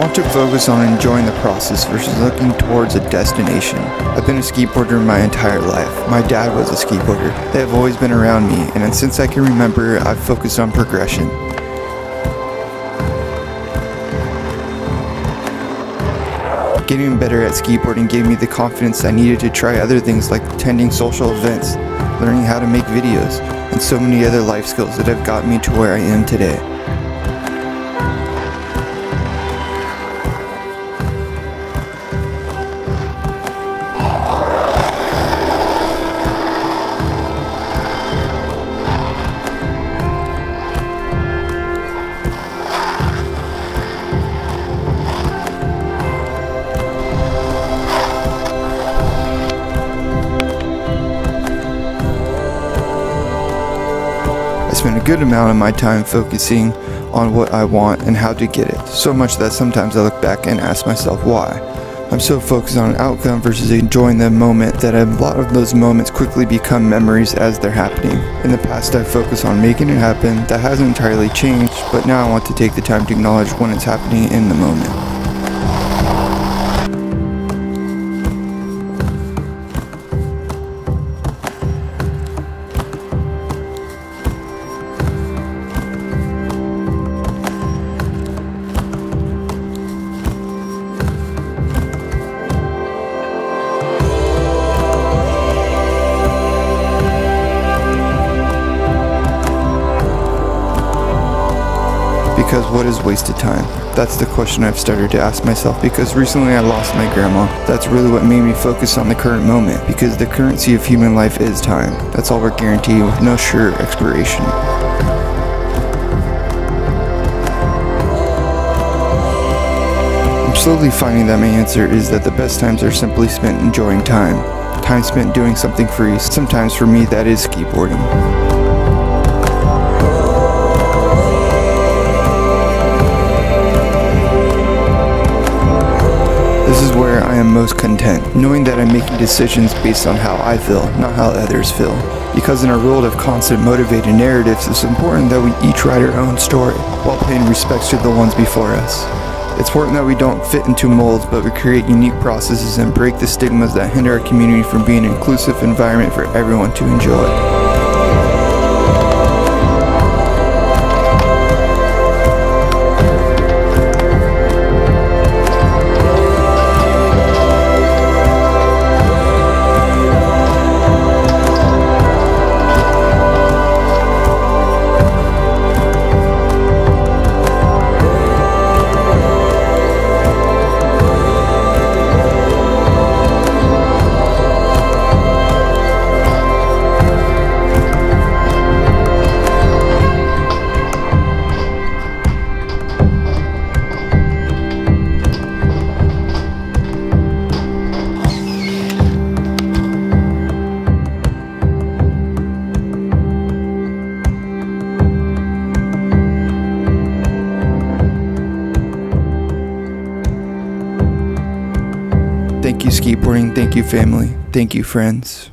want to focus on enjoying the process versus looking towards a destination. I've been a skateboarder my entire life. My dad was a skateboarder. They have always been around me, and since I can remember, I've focused on progression. Getting better at skateboarding gave me the confidence I needed to try other things like attending social events, learning how to make videos, and so many other life skills that have gotten me to where I am today. I spend a good amount of my time focusing on what I want and how to get it, so much that sometimes I look back and ask myself why. I'm so focused on an outcome versus enjoying the moment that a lot of those moments quickly become memories as they're happening. In the past I focused on making it happen. That hasn't entirely changed, but now I want to take the time to acknowledge when it's happening in the moment. Because what is wasted time? That's the question I've started to ask myself, because recently I lost my grandma. That's really what made me focus on the current moment, because the currency of human life is time. That's all we're guaranteed, with no sure expiration. I'm slowly finding that my answer is that the best times are simply spent enjoying time. Time spent doing something free. Sometimes for me that is skateboarding. This is where I am most content, knowing that I'm making decisions based on how I feel, not how others feel. Because in a world of constant motivated narratives, it's important that we each write our own story, while paying respects to the ones before us. It's important that we don't fit into molds, but we create unique processes and break the stigmas that hinder our community from being an inclusive environment for everyone to enjoy. Thank you skateboarding, thank you family, thank you friends.